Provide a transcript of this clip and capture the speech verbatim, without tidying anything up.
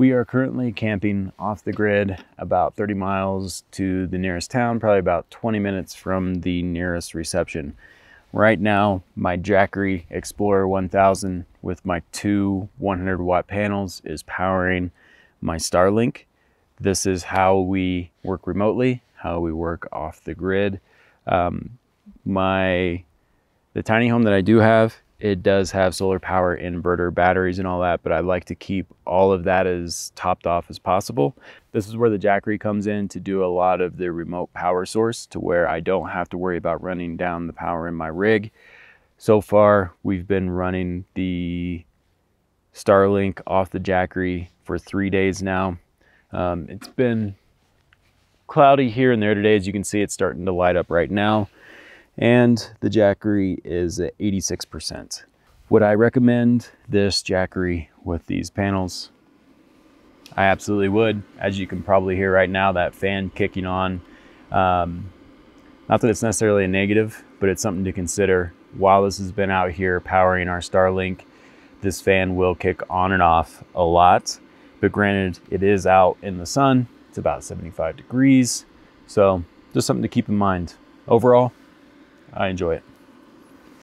We are currently camping off the grid about thirty miles to the nearest town, probably about twenty minutes from the nearest reception. Right now, my Jackery Explorer one thousand with my two one hundred watt panels is powering my Starlink. This is how we work remotely, how we work off the grid. Um, my, the tiny home that I do have, it does have solar power, inverter, batteries and all that, but I like to keep all of that as topped off as possible. This is where the Jackery comes in to do a lot of the remote power source, to where I don't have to worry about running down the power in my rig. So far, we've been running the Starlink off the Jackery for three days now. Um, it's been cloudy here and there today. As you can see, it's starting to light up right now. And the Jackery is at eighty-six percent. Would I recommend this Jackery with these panels? I absolutely would. As you can probably hear right now, that fan kicking on. Um, not that it's necessarily a negative, but it's something to consider. While this has been out here powering our Starlink, this fan will kick on and off a lot. But granted, it is out in the sun. It's about seventy-five degrees. So just something to keep in mind. Overall, I enjoy it.